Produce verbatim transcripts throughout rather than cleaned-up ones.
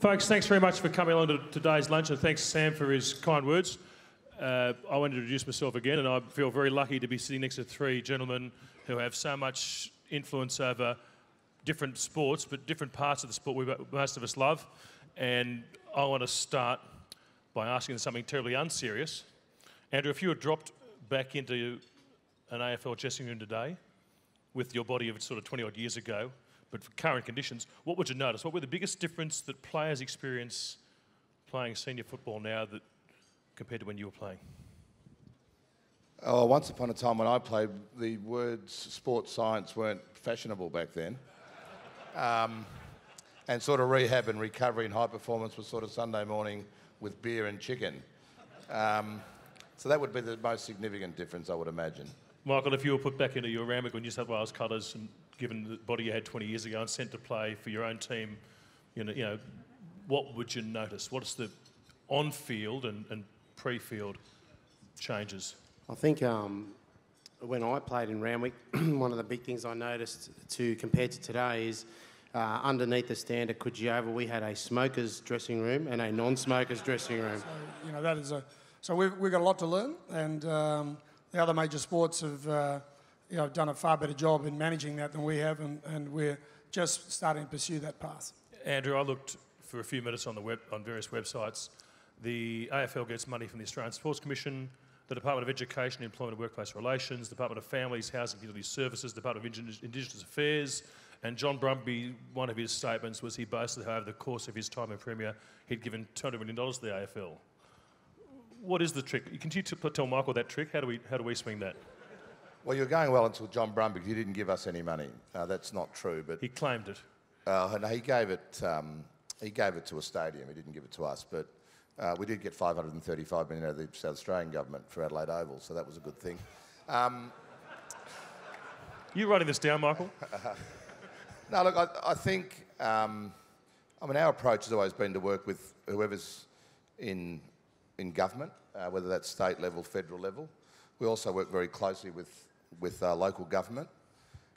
Folks, thanks very much for coming along to today's lunch, and thanks Sam for his kind words. Uh, I want to introduce myself again, and I feel very lucky to be sitting next to three gentlemen who have so much influence over different sports, but different parts of the sport we most of us love. And I want to start by asking something terribly unserious. Andrew, if you were dropped back into an A F L dressing room today with your body of sort of twenty odd years ago, but for current conditions, what would you notice? What were the biggest difference that players experience playing senior football now that compared to when you were playing? Oh, once upon a time when I played, the words sports science weren't fashionable back then. um, and sort of rehab and recovery and high performance was sort of Sunday morning with beer and chicken. Um, so that would be the most significant difference, I would imagine. Michael, if you were put back into your Randwick or New South Wales colours and given the body you had twenty years ago and sent to play for your own team, you know, you know what would you notice? What's the on-field and, and pre-field changes? I think um, when I played in Randwick, one of the big things I noticed to compared to today is uh, underneath the stand at Coogee Oval, we had a smokers dressing room and a non-smokers dressing room. So, you know, that is a... So we've, we've got a lot to learn, and um, the other major sports have... Uh, You know, I've done a far better job in managing that than we have, and, and we're just starting to pursue that path. Andrew, I looked for a few minutes on the web, on various websites. The A F L gets money from the Australian Sports Commission, the Department of Education, Employment and Workplace Relations, the Department of Families, Housing and Community Services, the Department of Indigenous Affairs, and John Brumby, one of his statements was he boasted how over the course of his time in Premier, he'd given two hundred million dollars to the A F L. What is the trick? You continue to tell Michael that trick. How do we, how do we swing that? Well, you were going well until John Brumby. He didn't give us any money. Uh, that's not true. But he claimed it. Uh, no, he gave it. Um, he gave it to a stadium. He didn't give it to us. But uh, we did get five hundred thirty-five million dollars out of the South Australian government for Adelaide Oval, so that was a good thing. Um, You're writing this down, Michael. uh, no, look, I, I think. Um, I mean, our approach has always been to work with whoever's in in government, uh, whether that's state level, federal level. We also work very closely with. with uh, local government,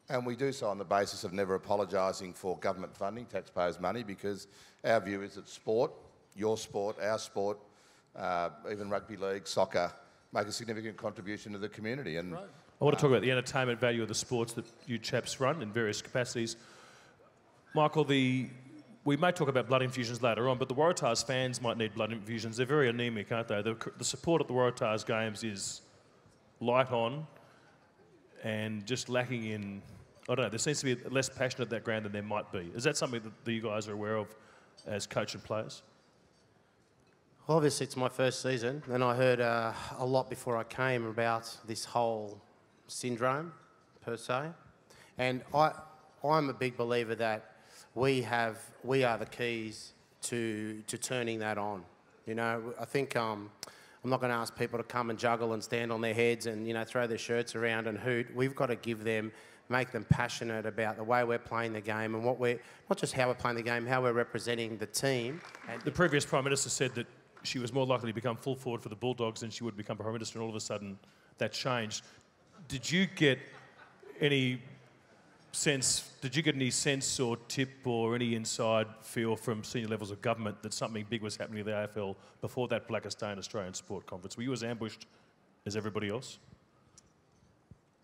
and we do so on the basis of never apologising for government funding, taxpayers' money, because our view is that sport, your sport, our sport, uh, even rugby league, soccer, make a significant contribution to the community. And right. I want to talk about the entertainment value of the sports that you chaps run in various capacities. Michael, the, we may talk about blood infusions later on, but the Waratahs fans might need blood infusions. They're very anaemic, aren't they? The, the support at the Waratahs games is light on, and just lacking in, I don't know, there seems to be less passion at that ground than there might be. Is that something that you guys are aware of as coach and players? Obviously, it's my first season, and I heard uh, a lot before I came about this whole syndrome, per se. And I, I'm a big believer that we have, we are the keys to, to turning that on. You know, I think... Um, I'm not going to ask people to come and juggle and stand on their heads and, you know, throw their shirts around and hoot. We've got to give them, make them passionate about the way we're playing the game and what we're, not just how we're playing the game, how we're representing the team. The previous Prime Minister said that she was more likely to become full forward for the Bulldogs than she would become Prime Minister, and all of a sudden that changed. Did you get any sense, did you get any sense or tip or any inside feel from senior levels of government that something big was happening to the A F L before that blackest day in Australian sport conference? Were you as ambushed as everybody else?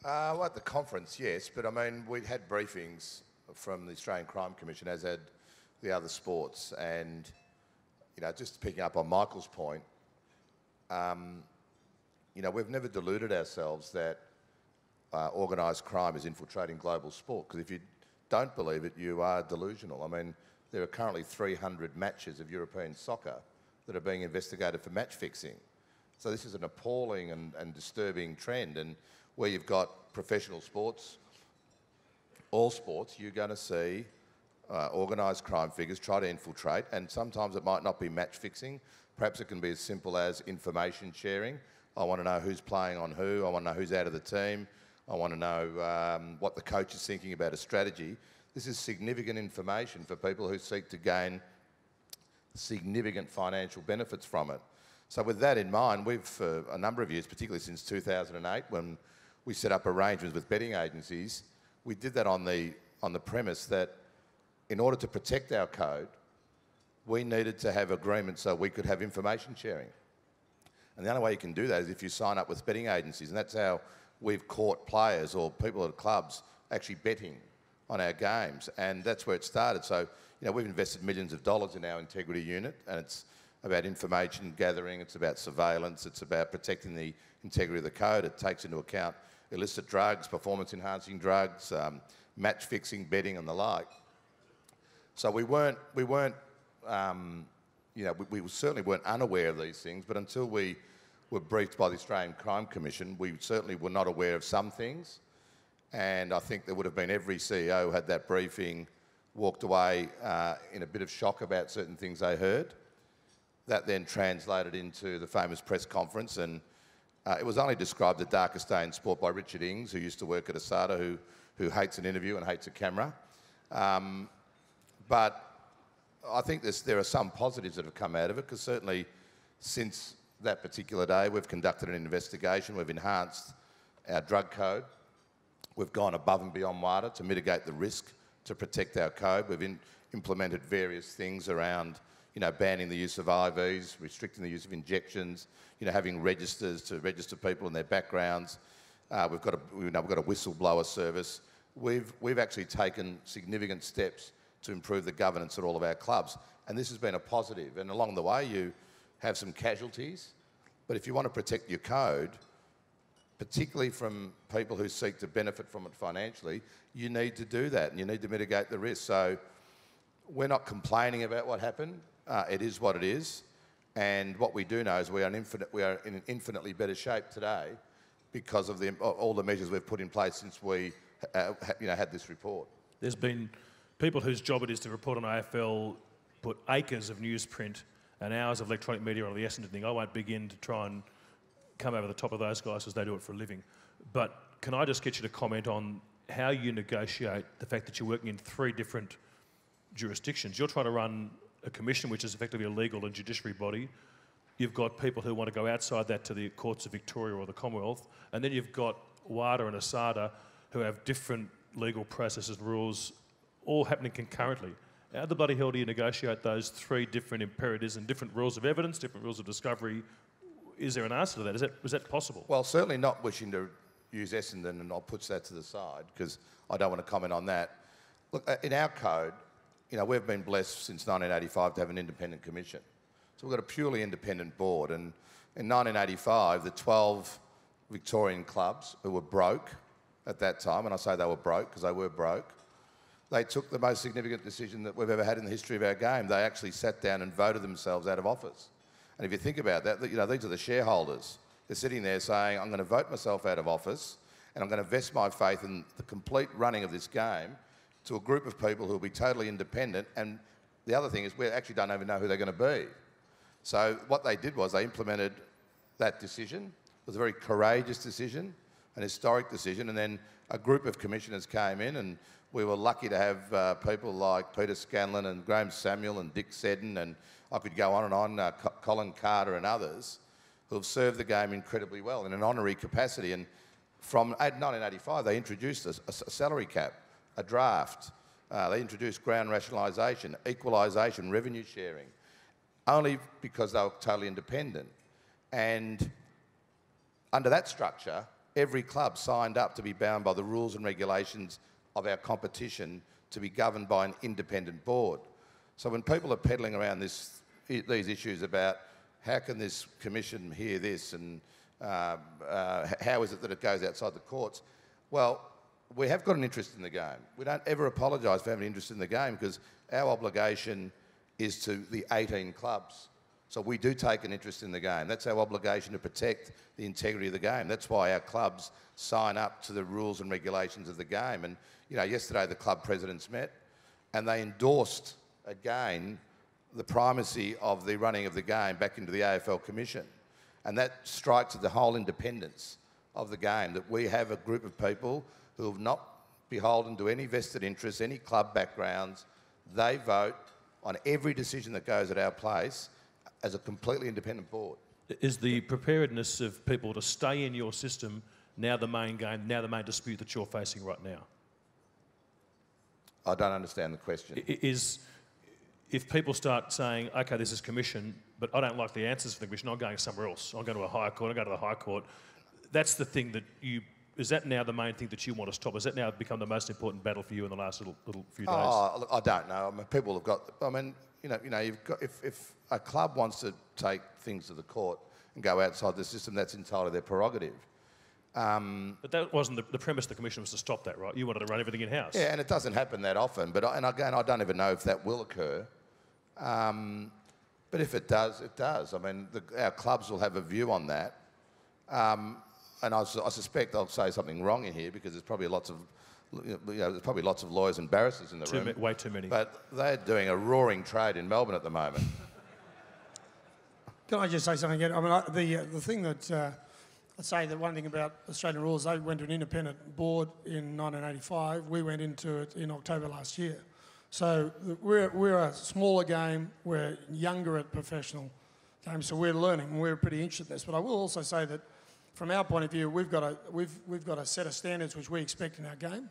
Uh, well, at the conference, yes, but I mean, we had briefings from the Australian Crime Commission, as had the other sports, and, you know, just picking up on Michael's point, um, you know, we've never deluded ourselves that Uh, organised crime is infiltrating global sport, because if you don't believe it, you are delusional. I mean, there are currently three hundred matches of European soccer that are being investigated for match fixing. So this is an appalling and, and disturbing trend, and where you've got professional sports, all sports, you're going to see uh, organised crime figures try to infiltrate, and sometimes it might not be match fixing. Perhaps it can be as simple as information sharing. I want to know who's playing on who, I want to know who's out of the team, I want to know um, what the coach is thinking about a strategy. This is significant information for people who seek to gain significant financial benefits from it. So with that in mind, we've, for a number of years, particularly since two thousand eight, when we set up arrangements with betting agencies, we did that on the, on the premise that in order to protect our code, we needed to have agreements so we could have information sharing. And the only way you can do that is if you sign up with betting agencies, and that's how we've caught players or people at clubs actually betting on our games, and that's where it started. So, you know, we've invested millions of dollars in our integrity unit, and it's about information gathering, it's about surveillance, it's about protecting the integrity of the code. It takes into account illicit drugs, performance-enhancing drugs, um, match-fixing, betting and the like. So we weren't, we weren't um, you know, we, we certainly weren't unaware of these things, but until we were briefed by the Australian Crime Commission, we certainly were not aware of some things. And I think there would have been every C E O who had that briefing walked away uh, in a bit of shock about certain things they heard. That then translated into the famous press conference, and uh, it was only described the darkest day in sport by Richard Ings, who used to work at ASADA, who, who hates an interview and hates a camera. Um, but I think this, there are some positives that have come out of it, because certainly since that particular day, we've conducted an investigation, we've enhanced our drug code, we've gone above and beyond WADA to mitigate the risk, to protect our code. We've in, implemented various things around, you know, banning the use of I Vs, restricting the use of injections, you know, having registers to register people and their backgrounds. Uh, we've got a, you know, we've got a whistleblower service. We've, we've actually taken significant steps to improve the governance at all of our clubs. And this has been a positive. And along the way, you have some casualties. But if you want to protect your code, particularly from people who seek to benefit from it financially, you need to do that and you need to mitigate the risk. So we're not complaining about what happened. Uh, it is what it is. And what we do know is we are, an infinite, we are in an infinitely better shape today because of the, all the measures we've put in place since we uh, you know, had this report. There's been people whose job it is to report on A F L put acres of newsprint and hours of electronic media on the Essendon thing. I won't begin to try and come over the top of those guys as they do it for a living. But can I just get you to comment on how you negotiate the fact that you're working in three different jurisdictions? You're trying to run a commission, which is effectively a legal and judiciary body. You've got people who want to go outside that to the courts of Victoria or the Commonwealth. And then you've got WADA and ASADA who have different legal processes and rules all happening concurrently. How the bloody hell do you negotiate those three different imperatives and different rules of evidence, different rules of discovery? Is there an answer to that? Is that, is that possible? Well, certainly not wishing to use Essendon, and I'll put that to the side because I don't want to comment on that. Look, in our code, you know, we've been blessed since nineteen eighty-five to have an independent commission. So we've got a purely independent board, and in nineteen eighty-five, the twelve Victorian clubs who were broke at that time, and I say they were broke because they were broke, they took the most significant decision that we've ever had in the history of our game. They actually sat down and voted themselves out of office. And if you think about that, you know, these are the shareholders. They're sitting there saying, I'm going to vote myself out of office and I'm going to vest my faith in the complete running of this game to a group of people who will be totally independent. And the other thing is we actually don't even know who they're going to be. So what they did was they implemented that decision. It was a very courageous decision, an historic decision. And then a group of commissioners came in, and we were lucky to have uh, people like Peter Scanlon and Graeme Samuel and Dick Seddon, and I could go on and on, uh, Co Colin Carter and others, who have served the game incredibly well in an honorary capacity. And from nineteen eighty-five, they introduced a, a salary cap, a draft. Uh, they introduced ground rationalisation, equalisation, revenue sharing, only because they were totally independent. And under that structure, every club signed up to be bound by the rules and regulations of our competition to be governed by an independent board. So when people are peddling around this, these issues about how can this commission hear this and uh, uh, how is it that it goes outside the courts, well, we have got an interest in the game. We don't ever apologise for having an interest in the game because our obligation is to the eighteen clubs. So we do take an interest in the game. That's our obligation to protect the integrity of the game. That's why our clubs sign up to the rules and regulations of the game. And, you know, yesterday the club presidents met and they endorsed, again, the primacy of the running of the game back into the A F L Commission. And that strikes at the whole independence of the game, that we have a group of people who have not beholden to any vested interests, any club backgrounds. They vote on every decision that goes at our place as a completely independent board. Is the preparedness of people to stay in your system now the main game, now the main dispute that you're facing right now? I don't understand the question. Is, if people start saying, okay, this is commission, but I don't like the answers for the commission, I'm going somewhere else. I'll go to a higher court, I'll go to the high court. That's the thing that you... Is that now the main thing that you want to stop? Has that now become the most important battle for you in the last little, little few days? Oh, I don't know. I mean, people have got... I mean, you know, you know, you've got... If, if a club wants to take things to the court and go outside the system, that's entirely their prerogative. Um, but that wasn't the, the premise of the commission was to stop that, right? You wanted to run everything in-house. Yeah, and it doesn't happen that often. But I, and again, I don't even know if that will occur. Um, but if it does, it does. I mean, the, our clubs will have a view on that. Um, and I, I suspect I'll say something wrong in here because there's probably lots of, you know, there's probably lots of lawyers and barristers in the room. Way too many. But they're doing a roaring trade in Melbourne at the moment. Can I just say something again? I mean, I, the uh, the thing that uh, I'd say the one thing about Australian rules, they went to an independent board in nineteen eighty-five. We went into it in October last year. So we're we're a smaller game. We're younger at professional games, so we're learning. And we're pretty interested in this. But I will also say that, from our point of view, we've got a we've we've got a set of standards which we expect in our game,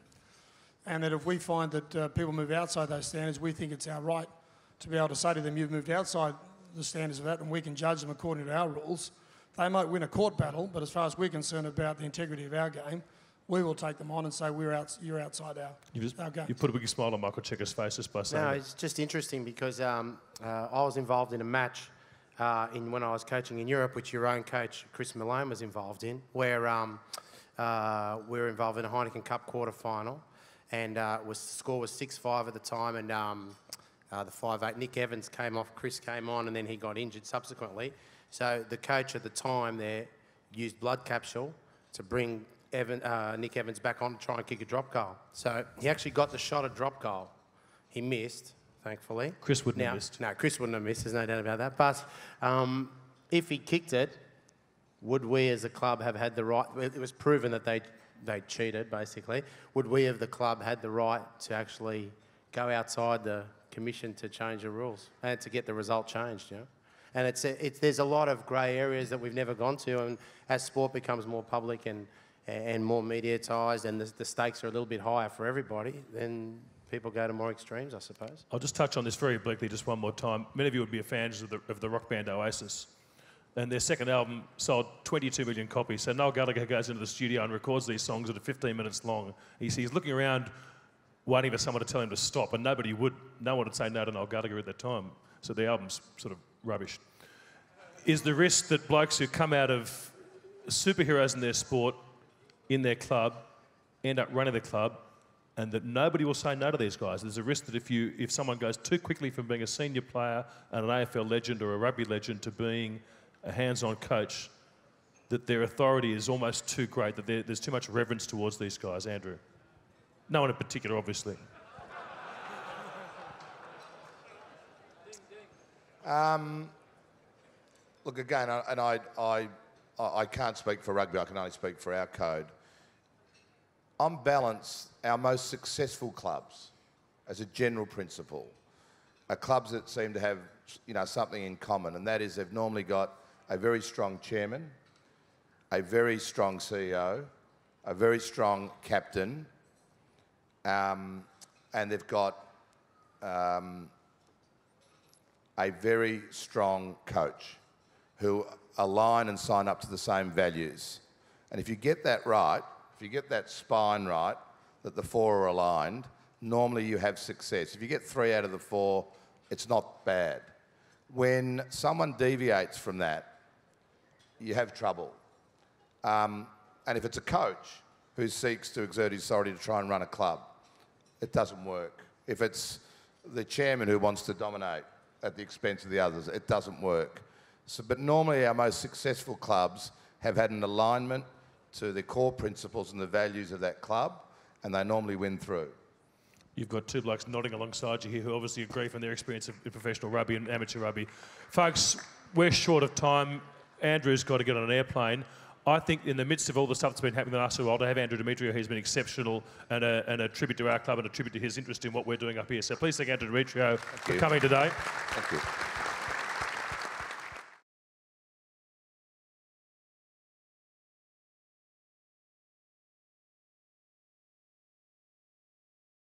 and that if we find that uh, people move outside those standards, we think it's our right to be able to say to them, "You've moved outside the standards of that," and we can judge them according to our rules. They might win a court battle, but as far as we're concerned about the integrity of our game, we will take them on and say we're out, you're outside our, you just, our game. You put a big smile on Michael Checker's face just by saying. No, that. It's just interesting because um, uh, I was involved in a match. Uh, in when I was coaching in Europe, which your own coach, Chris Malone, was involved in, where um, uh, we were involved in a Heineken Cup quarter-final, and uh, was, the score was six five at the time, and um, uh, the five eight, Nick Evans came off, Chris came on, and then he got injured subsequently. So the coach at the time there used blood capsule to bring Evan, uh, Nick Evans back on to try and kick a drop goal. So he actually got the shot at drop goal. He missed. Thankfully. Chris wouldn't now, have missed. No, Chris wouldn't have missed, there's no doubt about that. But um, if he kicked it, would we as a club have had the right... It was proven that they they cheated, basically. Would we as the club had the right to actually go outside the commission to change the rules and to get the result changed, you know? And it's, a, it's there's a lot of grey areas that we've never gone to, and as sport becomes more public and, and more mediatised and the, the stakes are a little bit higher for everybody, then... People go to more extremes, I suppose. I'll just touch on this very obliquely just one more time. Many of you would be fans of the, of the rock band Oasis, and their second album sold twenty-two million copies. So Noel Gallagher goes into the studio and records these songs that are fifteen minutes long. He's, he's looking around waiting for someone to tell him to stop, and nobody would. No one would say no to Noel Gallagher at that time. So the album's sort of rubbish. Is the risk that blokes who come out of superheroes in their sport, in their club, end up running the club, and that nobody will say no to these guys? There's a risk that if you, if someone goes too quickly from being a senior player and an A F L legend or a rugby legend to being a hands-on coach, that their authority is almost too great, that there's too much reverence towards these guys, Andrew. No one in particular, obviously. Um, look, again, I, and I, I, I can't speak for rugby, I can only speak for our code. On balance, our most successful clubs, as a general principle, are clubs that seem to have, you know, something in common, and that is they've normally got a very strong chairman, a very strong C E O, a very strong captain, um, and they've got um, a very strong coach who align and sign up to the same values. And if you get that right, if you get that spine right, that the four are aligned, normally you have success. If you get three out of the four, it's not bad. When someone deviates from that, you have trouble. Um, and if it's a coach who seeks to exert his authority to try and run a club, it doesn't work. If it's the chairman who wants to dominate at the expense of the others, it doesn't work. So, but normally our most successful clubs have had an alignment to the core principles and the values of that club, and they normally win through. You've got two blokes nodding alongside you here who obviously agree from their experience of professional rugby and amateur rugby. Folks, we're short of time. Andrew's got to get on an airplane. I think in the midst of all the stuff that's been happening in the last while, to have Andrew Demetriou, who's been exceptional and a, and a tribute to our club and a tribute to his interest in what we're doing up here. So please thank Andrew Demetriou for coming today. Thank you.